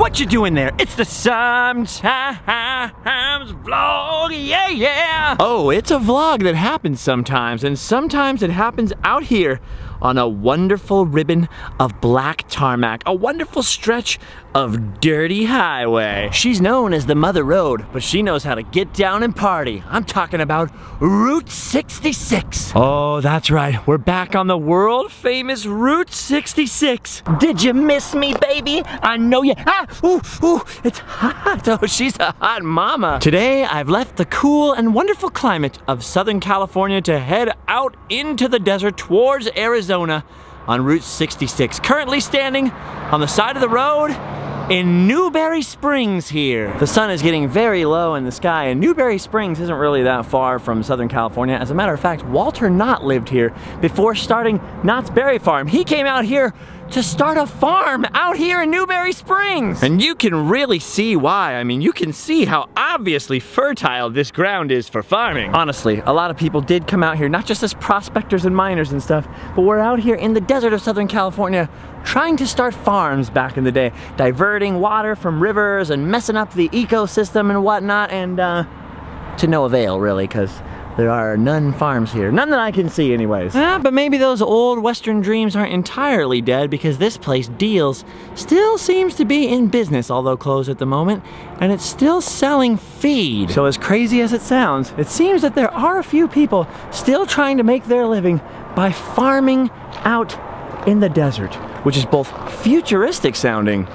What you doing there? It's the sometimes vlog, yeah, yeah! Oh, it's a vlog that happens sometimes, and sometimes it happens out here on a wonderful ribbon of black tarmac, a wonderful stretch of dirty highway. She's known as the Mother Road, but she knows how to get down and party. I'm talking about Route 66. Oh, that's right, we're back on the world famous Route 66. Did you miss me, baby? I know you. Ah! Ooh, ooh, it's hot. Oh, she's a hot mama. Today, I've left the cool and wonderful climate of Southern California to head out into the desert towards Arizona on Route 66. Currently standing on the side of the road in Newberry Springs here. The sun is getting very low in the sky, and Newberry Springs isn't really that far from Southern California. As a matter of fact, Walter Knott lived here before starting Knott's Berry Farm. He came out here to start a farm out here in Newberry Springs. And you can really see why. I mean, you can see how obviously fertile this ground is for farming. Honestly, a lot of people did come out here, not just as prospectors and miners and stuff, but we're out here in the desert of Southern California trying to start farms back in the day, diverting water from rivers and messing up the ecosystem and whatnot, and to no avail really, because there are none farms here. None that I can see anyways. But maybe those old Western dreams aren't entirely dead, because this place, Deals, still seems to be in business, although closed at the moment, and it's still selling feed. So as crazy as it sounds, it seems that there are a few people still trying to make their living by farming out in the desert, which is both futuristic sounding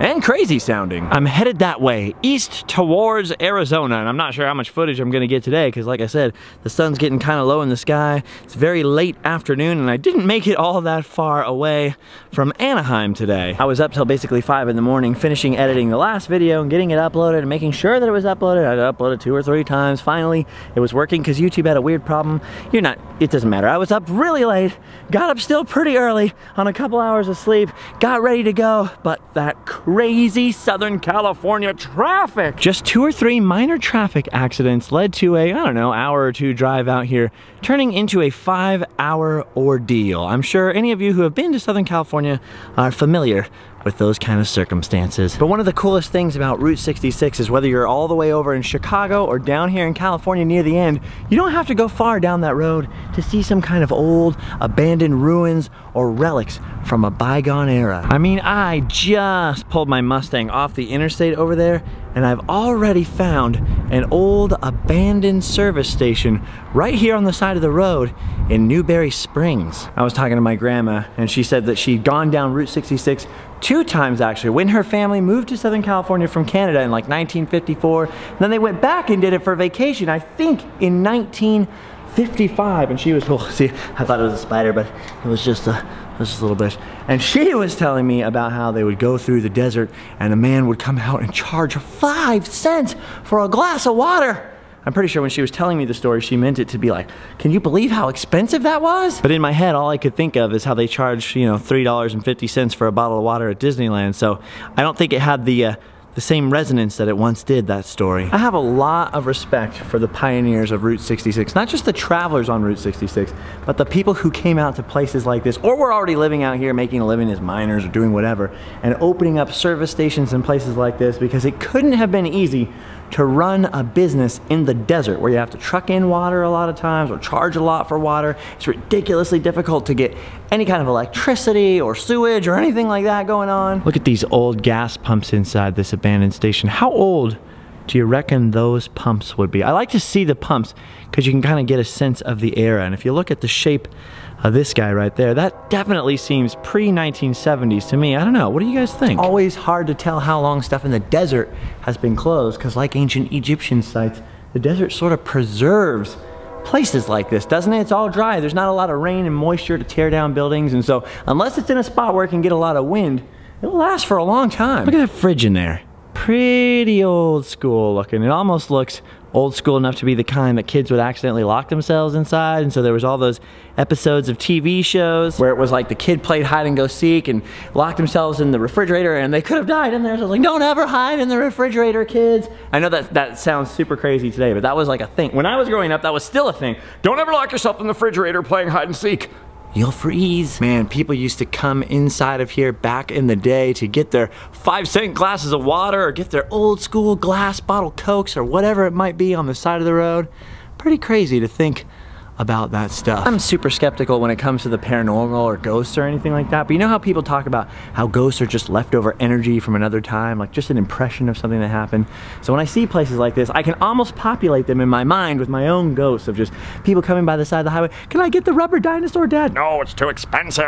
and crazy sounding. I'm headed that way, east towards Arizona, and I'm not sure how much footage I'm gonna get today, because like I said, the sun's getting kinda low in the sky. It's very late afternoon, and I didn't make it all that far away from Anaheim today. I was up till basically 5 in the morning, finishing editing the last video and getting it uploaded and making sure that it was uploaded. I uploaded 2 or 3 times. Finally, it was working, because YouTube had a weird problem. It doesn't matter. I was up really late, got up still pretty early on a couple hours of sleep, got ready to go, but that crazy Southern California traffic. Just 2 or 3 minor traffic accidents led to a, I don't know, hour or 2 drive out here, turning into a 5-hour ordeal. I'm sure any of you who have been to Southern California are familiar with those kind of circumstances. But one of the coolest things about Route 66 is whether you're all the way over in Chicago or down here in California near the end, you don't have to go far down that road to see some kind of old abandoned ruins or relics from a bygone era. I mean, I just pulled my Mustang off the interstate over there, and I've already found an old abandoned service station right here on the side of the road in Newberry Springs. I was talking to my grandma, and she said that she'd gone down Route 66 2 times actually, when her family moved to Southern California from Canada in like 1954, and then they went back and did it for vacation, I think in 1955, and she was, oh, see, I thought it was a spider, but it was just a little bit. And she was telling me about how they would go through the desert, and a man would come out and charge 5 cents for a glass of water. I'm pretty sure when she was telling me the story, she meant it to be like, can you believe how expensive that was? But in my head, all I could think of is how they charge, you know, $3.50 for a bottle of water at Disneyland, so I don't think it had the same resonance that it once did, that story. I have a lot of respect for the pioneers of Route 66, not just the travelers on Route 66, but the people who came out to places like this, or were already living out here, making a living as miners or doing whatever, and opening up service stations and places like this, because it couldn't have been easy to run a business in the desert where you have to truck in water a lot of times or charge a lot for water. It's ridiculously difficult to get any kind of electricity or sewage or anything like that going on. Look at these old gas pumps inside this abandoned station. How old do you reckon those pumps would be? I like to see the pumps because you can kind of get a sense of the era. And if you look at the shape of this guy right there, that definitely seems pre-1970s to me. I don't know, what do you guys think? It's always hard to tell how long stuff in the desert has been closed, because like ancient Egyptian sites, the desert sort of preserves places like this, doesn't it? It's all dry. There's not a lot of rain and moisture to tear down buildings, and so unless it's in a spot where it can get a lot of wind, it'll last for a long time. Look at that fridge in there. Pretty old school looking. It almost looks old school enough to be the kind that kids would accidentally lock themselves inside, and so there was all those episodes of TV shows where it was like the kid played hide and go seek and locked themselves in the refrigerator, and they could have died in there. So I was like, don't ever hide in the refrigerator, kids. I know that sounds super crazy today, but that was like a thing. When I was growing up, that was still a thing. Don't ever lock yourself in the refrigerator playing hide and seek. you'll freeze. Man, people used to come inside of here back in the day to get their 5-cent glasses of water or get their old school glass bottle Cokes or whatever it might be on the side of the road. Pretty crazy to think about that stuff. I'm super skeptical when it comes to the paranormal or ghosts or anything like that, but you know how people talk about how ghosts are just leftover energy from another time, like just an impression of something that happened? So when I see places like this, I can almost populate them in my mind with my own ghosts of just people coming by the side of the highway. Can I get the rubber dinosaur, Dad? No, it's too expensive.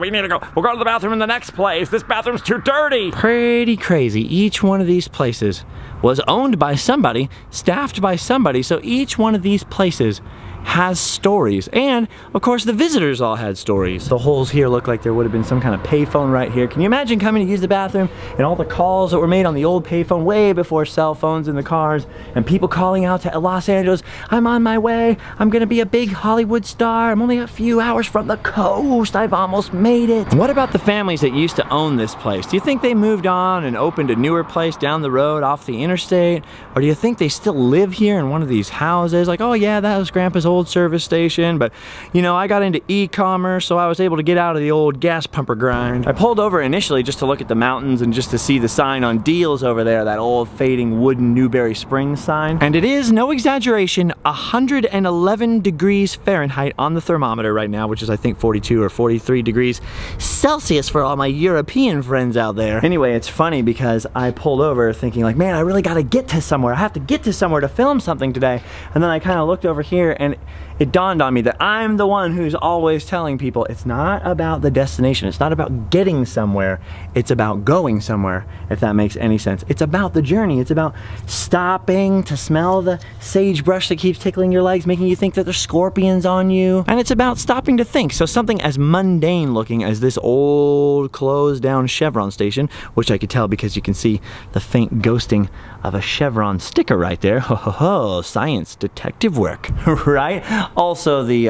We need to go. We'll go to the bathroom in the next place. This bathroom's too dirty. Pretty crazy. Each one of these places was owned by somebody, staffed by somebody, so each one of these places has stories, and of course the visitors all had stories. The holes here look like there would have been some kind of payphone right here. Can you imagine coming to use the bathroom and all the calls that were made on the old payphone way before cell phones in the cars, and people calling out to Los Angeles, I'm on my way, I'm gonna be a big Hollywood star, I'm only a few hours from the coast, I've almost made it. What about the families that used to own this place? Do you think they moved on and opened a newer place down the road off the interstate, or do you think they still live here in one of these houses? Like, oh yeah, that was Grandpa's old service station, but you know, I got into e-commerce, so I was able to get out of the old gas pumper grind. I pulled over initially just to look at the mountains and just to see the sign on deals over there, that old fading wooden Newberry Springs sign. And it is, no exaggeration, 111 degrees Fahrenheit on the thermometer right now, which is I think 42 or 43 degrees Celsius for all my European friends out there. Anyway, it's funny because I pulled over thinking like, man, I really gotta get to somewhere. I have to get to somewhere to film something today. And then I kind of looked over here and it dawned on me that I'm the one who's always telling people it's not about the destination, it's not about getting somewhere, it's about going somewhere, if that makes any sense. It's about the journey, it's about stopping to smell the sagebrush that keeps tickling your legs, making you think that there's scorpions on you, and it's about stopping to think. So something as mundane looking as this old closed down Chevron station, which I could tell because you can see the faint ghosting of a Chevron sticker right there. Ho ho ho, science detective work, right? Also the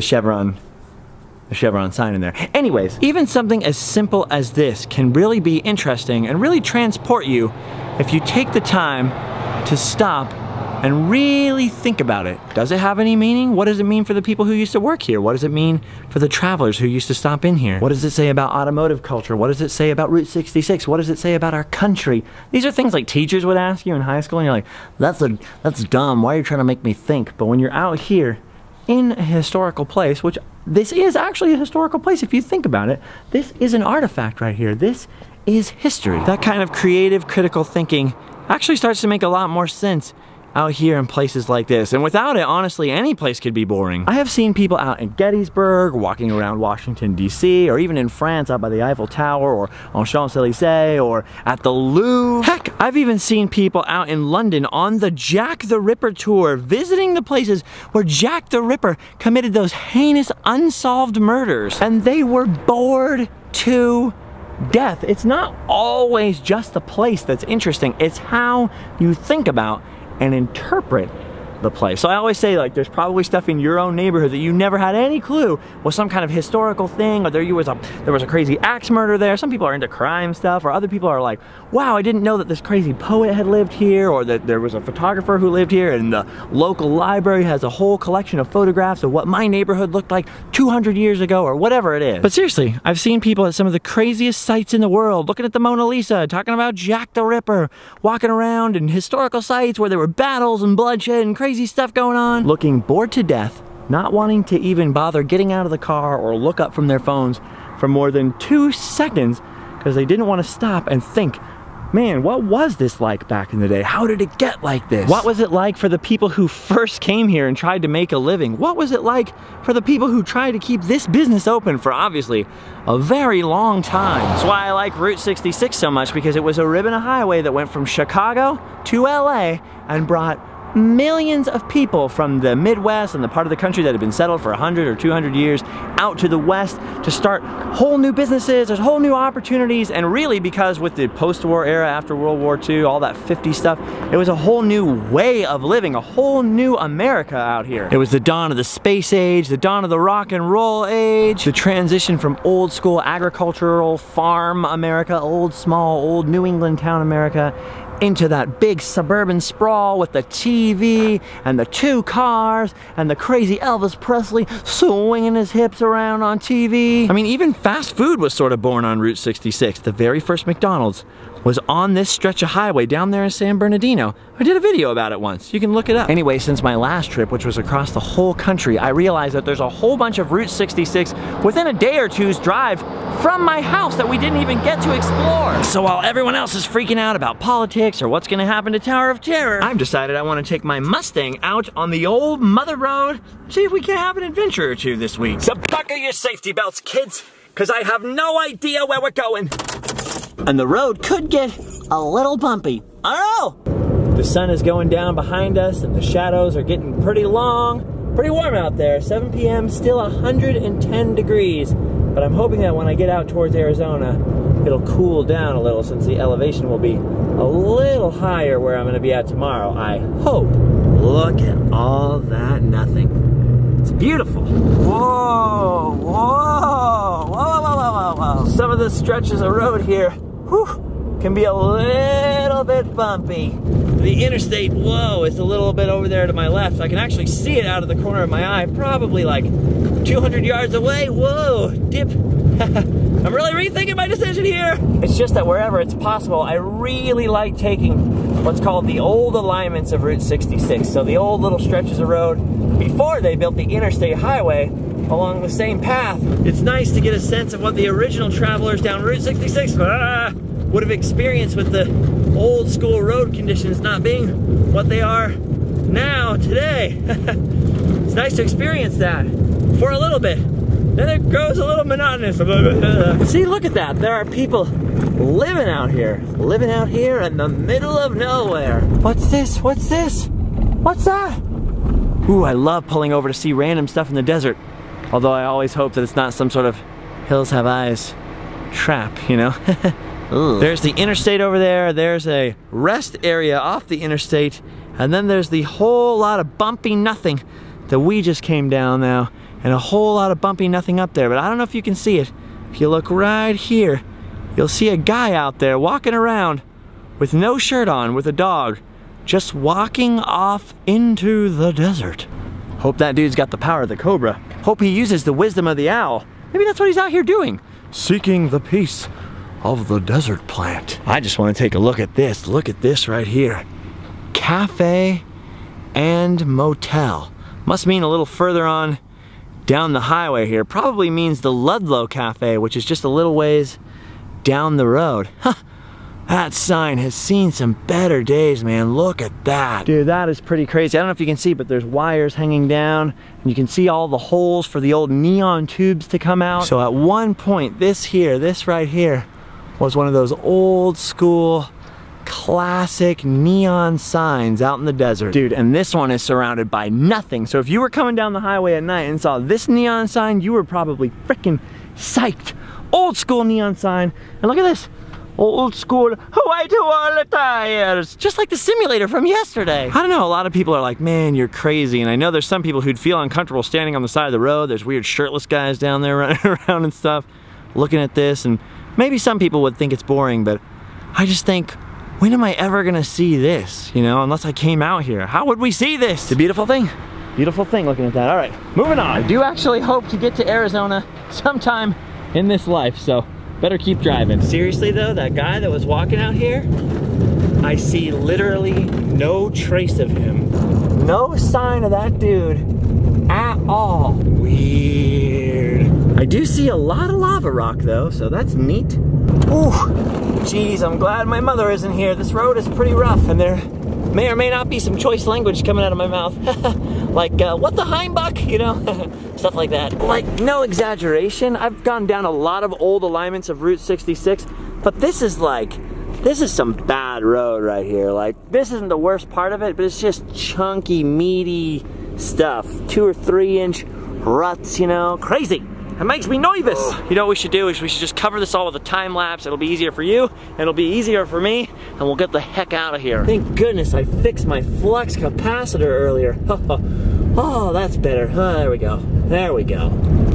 Chevron sign in there. Anyways, even something as simple as this can really be interesting and really transport you if you take the time to stop and really think about it. Does it have any meaning? What does it mean for the people who used to work here? What does it mean for the travelers who used to stop in here? What does it say about automotive culture? What does it say about Route 66? What does it say about our country? These are things like teachers would ask you in high school and you're like, that's dumb, why are you trying to make me think? But when you're out here in a historical place, which this is actually a historical place if you think about it, this is an artifact right here. This is history. That kind of creative, critical thinking actually starts to make a lot more sense out here in places like this. And without it, honestly, any place could be boring. I have seen people out in Gettysburg, walking around Washington, D.C., or even in France out by the Eiffel Tower, or on Champs-Élysées, or at the Louvre. Heck, I've even seen people out in London on the Jack the Ripper tour, visiting the places where Jack the Ripper committed those heinous, unsolved murders. And they were bored to death. It's not always just the place that's interesting, it's how you think about and interpret the place. So I always say, like, there's probably stuff in your own neighborhood that you never had any clue was some kind of historical thing, or there was a crazy axe murder there. Some people are into crime stuff, or other people are like, wow, I didn't know that this crazy poet had lived here, or that there was a photographer who lived here, and the local library has a whole collection of photographs of what my neighborhood looked like 200 years ago, or whatever it is. But seriously, I've seen people at some of the craziest sites in the world, looking at the Mona Lisa, talking about Jack the Ripper, walking around in historical sites where there were battles and bloodshed and crazy stuff going on, looking bored to death, not wanting to even bother getting out of the car or look up from their phones for more than 2 seconds because they didn't want to stop and think, man, what was this like back in the day? How did it get like this? What was it like for the people who first came here and tried to make a living? What was it like for the people who tried to keep this business open for obviously a very long time? That's why I like Route 66 so much, because it was a ribbon of highway that went from Chicago to LA and brought millions of people from the Midwest and the part of the country that had been settled for 100 or 200 years out to the West to start whole new businesses, there's whole new opportunities, and really because with the post-war era after World War II, all that 50 stuff, it was a whole new way of living, a whole new America out here. It was the dawn of the space age, the dawn of the rock and roll age, the transition from old school agricultural farm America, old small, old New England town America, into that big suburban sprawl with the TV and the two cars and the crazy Elvis Presley swinging his hips around on TV. I mean, even fast food was sort of born on Route 66. The very first McDonald's was on this stretch of highway down there in San Bernardino. I did a video about it once. You can look it up. Anyway, since my last trip, which was across the whole country, I realized that there's a whole bunch of Route 66 within a day or two's drive from my house that we didn't even get to explore. So while everyone else is freaking out about politics or what's gonna happen to Tower of Terror, I've decided I wanna take my Mustang out on the old mother road, see if we can have an adventure or two this week. So buckle your safety belts, kids, cause I have no idea where we're going. And the road could get a little bumpy. Oh! The sun is going down behind us and the shadows are getting pretty long, pretty warm out there. 7 p.m., still 110 degrees. But I'm hoping that when I get out towards Arizona, it'll cool down a little since the elevation will be a little higher where I'm gonna be at tomorrow, I hope. Look at all that nothing. It's beautiful. Whoa, whoa, whoa, whoa, whoa, whoa, whoa. Some of the stretches of road here, whew, can be a little bit bumpy. The interstate, whoa, is a little bit over there to my left. I can actually see it out of the corner of my eye, probably like 200 yards away. Whoa, dip. I'm really rethinking my decision here. It's just that wherever it's possible, I really like taking what's called the old alignments of Route 66. So the old little stretches of road before they built the interstate highway along the same path. It's nice to get a sense of what the original travelers down Route 66 would have experienced with the old school road conditions not being what they are now, today. It's nice to experience that for a little bit. Then it grows a little monotonous. See, look at that. There are people living out here in the middle of nowhere. What's this? What's this? What's that? Ooh, I love pulling over to see random stuff in the desert. Although I always hope that it's not some sort of Hills Have Eyes trap, you know? Ooh. There's the interstate over there, there's a rest area off the interstate, and then there's the whole lot of bumpy nothing that we just came down now, and a whole lot of bumpy nothing up there, but I don't know if you can see it. If you look right here, you'll see a guy out there walking around with no shirt on, with a dog, just walking off into the desert. Hope that dude's got the power of the cobra. Hope he uses the wisdom of the owl. Maybe that's what he's out here doing. Seeking the peace of the desert plant. I just want to take a look at this right here. Cafe and motel. Must mean a little further on down the highway here. Probably means the Ludlow Cafe, which is just a little ways down the road. Huh. That sign has seen some better days, man. Look at that. Dude, that is pretty crazy. I don't know if you can see, but there's wires hanging down, and you can see all the holes for the old neon tubes to come out. So at one point, this right here, was one of those old school, classic neon signs out in the desert. Dude, and this one is surrounded by nothing. So if you were coming down the highway at night and saw this neon sign, you were probably freaking psyched. Old school neon sign, and look at this. Old school Hawaii to all the tires. Just like the simulator from yesterday. I don't know, a lot of people are like, man, you're crazy. And I know there's some people who'd feel uncomfortable standing on the side of the road. There's weird shirtless guys down there running around and stuff, looking at this. And maybe some people would think it's boring, but I just think, when am I ever gonna see this? You know, unless I came out here. How would we see this? It's a beautiful thing. Beautiful thing looking at that. All right, moving on. I do actually hope to get to Arizona sometime in this life, so better keep driving. Seriously though, that guy that was walking out here, I see literally no trace of him. No sign of that dude at all. Weird. I do see a lot of lava rock though, so that's neat. Ooh, geez, I'm glad my mother isn't here. This road is pretty rough and there may or may not be some choice language coming out of my mouth. Like, what the Heimbuck, you know? Stuff like that. Like, no exaggeration, I've gone down a lot of old alignments of Route 66, but this is like, this is some bad road right here. Like, this isn't the worst part of it, but it's just chunky, meaty stuff. 2 or 3 inch ruts, you know? Crazy. It makes me nervous. You know what we should do is we should just cover this all with a time lapse. It'll be easier for you, it'll be easier for me, and we'll get the heck out of here. Thank goodness I fixed my flux capacitor earlier. Oh, that's better. Oh, there we go. There we go.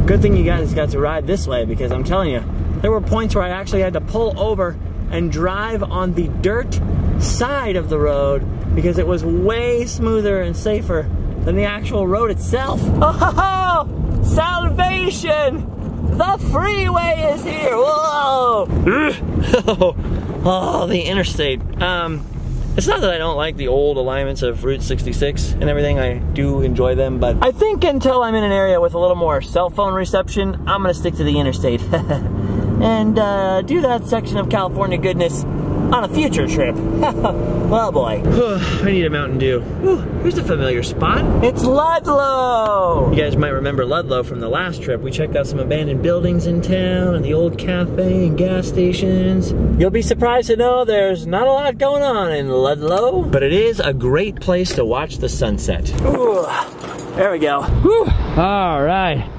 Good thing you guys got to ride this way because I'm telling you, there were points where I actually had to pull over and drive on the dirt side of the road because it was way smoother and safer than the actual road itself. Oh, ho, ho! Salvation! The freeway is here! Whoa! Oh, the interstate. It's not that I don't like the old alignments of Route 66 and everything, I do enjoy them, but I think until I'm in an area with a little more cell phone reception, I'm gonna stick to the interstate. And do that section of California goodness on a future trip. Well, boy. I need a Mountain Dew. Ooh, here's a familiar spot. It's Ludlow! You guys might remember Ludlow from the last trip. We checked out some abandoned buildings in town and the old cafe and gas stations. You'll be surprised to know there's not a lot going on in Ludlow, but it is a great place to watch the sunset. Ooh, there we go. Whew. All right.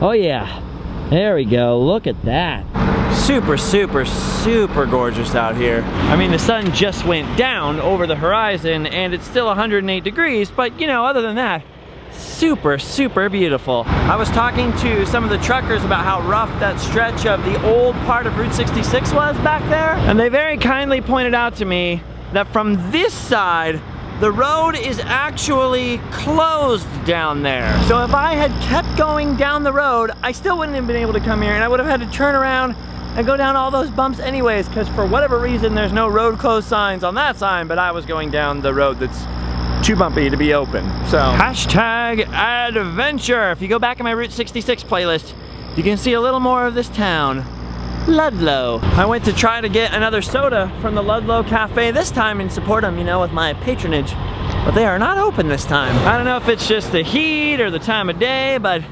Oh yeah, there we go. Look at that. Super, super, super gorgeous out here. I mean, the sun just went down over the horizon and it's still 108 degrees, but you know, other than that, super, super beautiful. I was talking to some of the truckers about how rough that stretch of the old part of Route 66 was back there, and they very kindly pointed out to me that from this side, the road is actually closed down there. So if I had kept going down the road, I still wouldn't have been able to come here, and I would have had to turn around and go down all those bumps anyways, because for whatever reason there's no road closed signs on that sign, but I was going down the road that's too bumpy to be open. So hashtag adventure. If you go back in my Route 66 playlist, you can see a little more of this town, Ludlow. I went to try to get another soda from the Ludlow Cafe this time and support them, you know, with my patronage, but they are not open this time. I don't know if it's just the heat or the time of day, but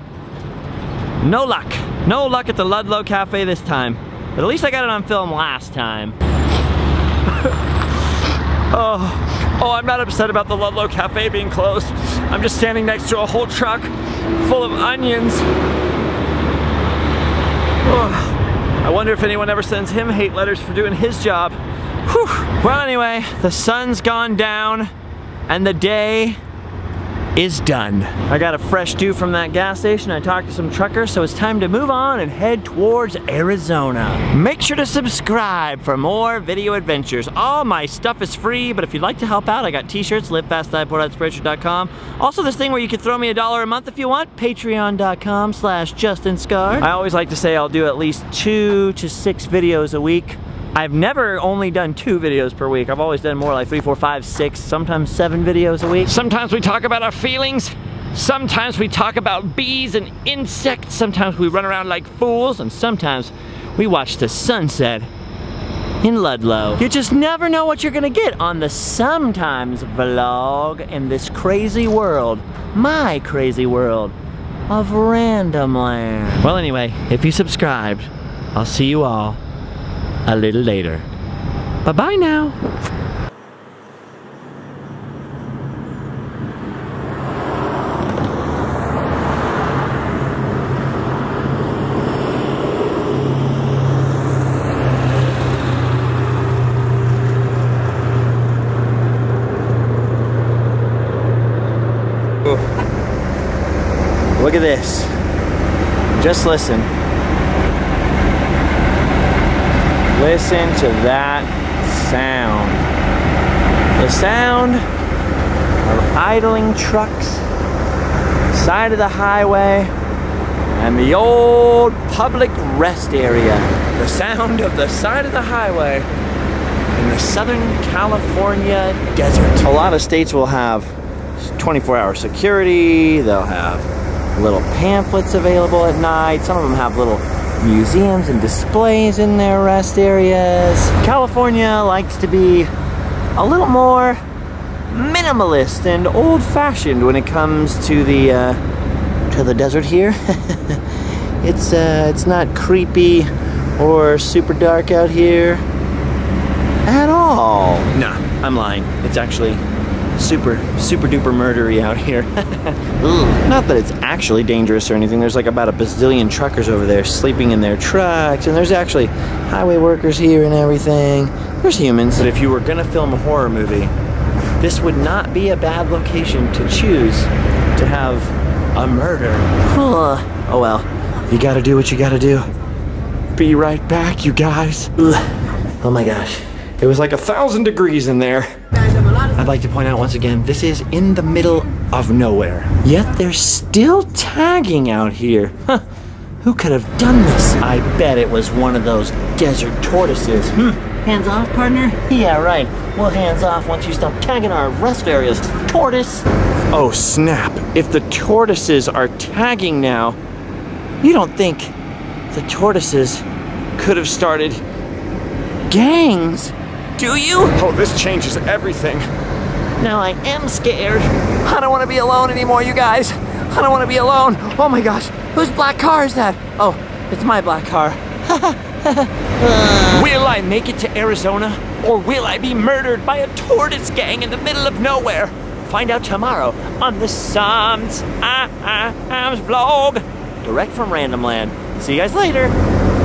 no luck. No luck at the Ludlow Cafe this time. But at least I got it on film last time. Oh, I'm not upset about the Ludlow Cafe being closed. I'm just standing next to a whole truck full of onions. Oh, I wonder if anyone ever sends him hate letters for doing his job. Whew. Well, anyway, the sun's gone down and the day is done. I got a fresh dew from that gas station. I talked to some truckers, so it's time to move on and head towards Arizona. Make sure to subscribe for more video adventures. All my stuff is free, but if you'd like to help out, I got t-shirts, livefastdiepoor.spreadshirt.com. Also this thing where you can throw me $1 a month if you want, patreon.com/JustinScarred. I always like to say I'll do at least 2 to 6 videos a week. I've never only done 2 videos per week. I've always done more, like 3, 4, 5, 6, sometimes 7 videos a week. Sometimes we talk about our feelings. Sometimes we talk about bees and insects. Sometimes we run around like fools. And sometimes we watch the sunset in Ludlow. You just never know what you're gonna get on the sometimes vlog in this crazy world, my crazy world of Randomland. Well anyway, if you subscribed, I'll see you all a little later. Bye-bye now. Ooh. Look at this. Just listen. Listen to that sound. The sound of idling trucks, side of the highway, and the old public rest area. The sound of the side of the highway in the Southern California desert. A lot of states will have 24-hour security. They'll have little pamphlets available at night. Some of them have little museums and displays in their rest areas. California likes to be a little more minimalist and old-fashioned when it comes to the desert here. It's not creepy or super dark out here at all. Nah, I'm lying. It's actually super duper murdery out here. Not that it's actually dangerous or anything. There's like about a bazillion truckers over there sleeping in their trucks, and there's actually highway workers here and everything. There's humans. But if you were gonna film a horror movie, this would not be a bad location to choose to have a murder. Huh. Oh well, you gotta do what you gotta do. Be right back, you guys. Ugh. Oh my gosh. It was like 1,000 degrees in there. I'd like to point out once again, this is in the middle of nowhere. Yet they're still tagging out here. Huh. Who could have done this? I bet it was one of those desert tortoises. Hands off, partner? Yeah, right. Well, hands off once you stop tagging our rest areas. Tortoise! Oh, snap. If the tortoises are tagging now, you don't think the tortoises could have started gangs, do you? Oh, this changes everything. Now I am scared. I don't want to be alone anymore, you guys. I don't want to be alone. Oh my gosh, whose black car is that? Oh, it's my black car. Will I make it to Arizona? Or will I be murdered by a tortoise gang in the middle of nowhere? Find out tomorrow on the Sometimes vlog. Direct from Randomland. See you guys later.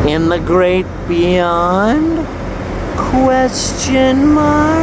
In the great beyond? Question mark?